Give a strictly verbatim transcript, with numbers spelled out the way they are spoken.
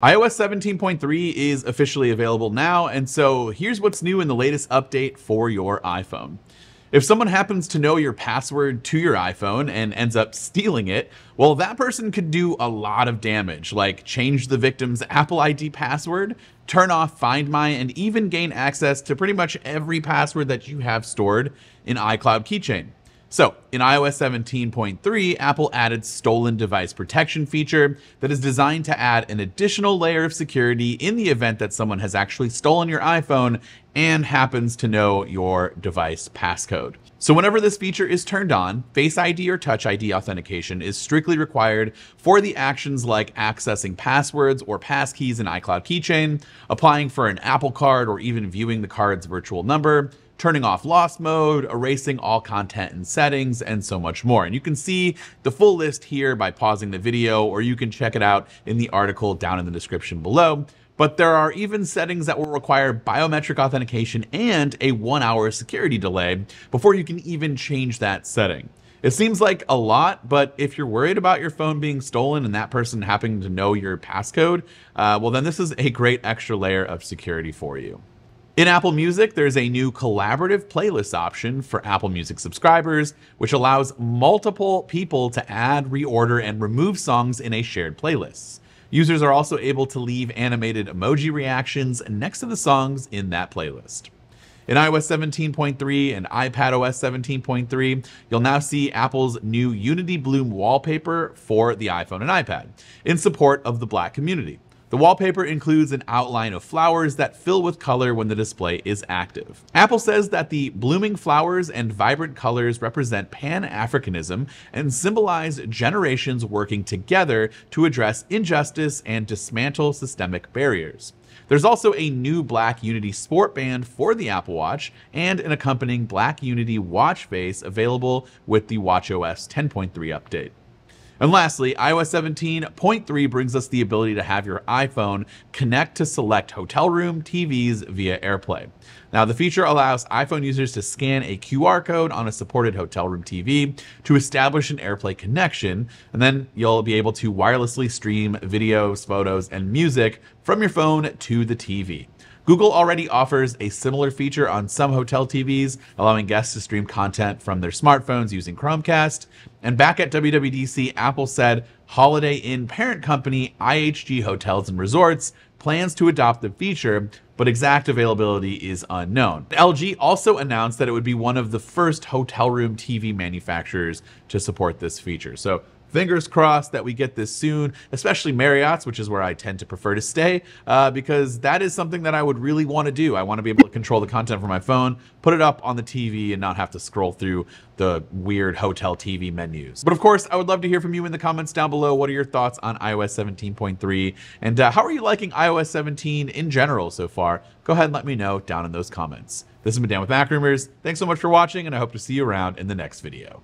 i O S seventeen point three is officially available now, and so here's what's new in the latest update for your iPhone. If someone happens to know your password to your iPhone and ends up stealing it, well, that person could do a lot of damage, like change the victim's Apple I D password, turn off Find My, and even gain access to pretty much every password that you have stored in iCloud Keychain. So in i O S seventeen point three, Apple added Stolen Device Protection feature that is designed to add an additional layer of security in the event that someone has actually stolen your iPhone and happens to know your device passcode. So whenever this feature is turned on, Face I D or Touch I D authentication is strictly required for the actions like accessing passwords or passkeys in iCloud Keychain, applying for an Apple Card, or even viewing the card's virtual number, turning off lost mode, erasing all content and settings, and so much more. And you can see the full list here by pausing the video, or you can check it out in the article down in the description below. But there are even settings that will require biometric authentication and a one hour security delay before you can even change that setting. It seems like a lot, but if you're worried about your phone being stolen and that person happening to know your passcode, uh, well then this is a great extra layer of security for you. In Apple Music, there's a new collaborative playlist option for Apple Music subscribers, which allows multiple people to add, reorder, and remove songs in a shared playlist. Users are also able to leave animated emoji reactions next to the songs in that playlist. In i O S seventeen point three and iPadOS seventeen point three, you'll now see Apple's new Unity Bloom wallpaper for the iPhone and iPad in support of the Black community. The wallpaper includes an outline of flowers that fill with color when the display is active. Apple says that the blooming flowers and vibrant colors represent Pan-Africanism and symbolize generations working together to address injustice and dismantle systemic barriers. There's also a new Black Unity Sport Band for the Apple Watch and an accompanying Black Unity watch face available with the watch O S ten point three update. And lastly, i O S seventeen point three brings us the ability to have your iPhone connect to select hotel room T Vs via AirPlay. Now, the feature allows iPhone users to scan a Q R code on a supported hotel room T V to establish an AirPlay connection, and then you'll be able to wirelessly stream videos, photos, and music from your phone to the T V. Google already offers a similar feature on some hotel T Vs, allowing guests to stream content from their smartphones using Chromecast. And back at W W D C, Apple said Holiday Inn parent company I H G Hotels and Resorts plans to adopt the feature, but exact availability is unknown. L G also announced that it would be one of the first hotel room T V manufacturers to support this feature. So fingers crossed that we get this soon, especially Marriott's, which is where I tend to prefer to stay, uh, because that is something that I would really want to do. I want to be able to control the content from my phone, put it up on the T V, and not have to scroll through the weird hotel T V menus. But of course, I would love to hear from you in the comments down below. What are your thoughts on i O S seventeen point three? And uh, how are you liking i O S seventeen in general so far? Go ahead and let me know down in those comments. This has been Dan with MacRumors. Thanks so much for watching, and I hope to see you around in the next video.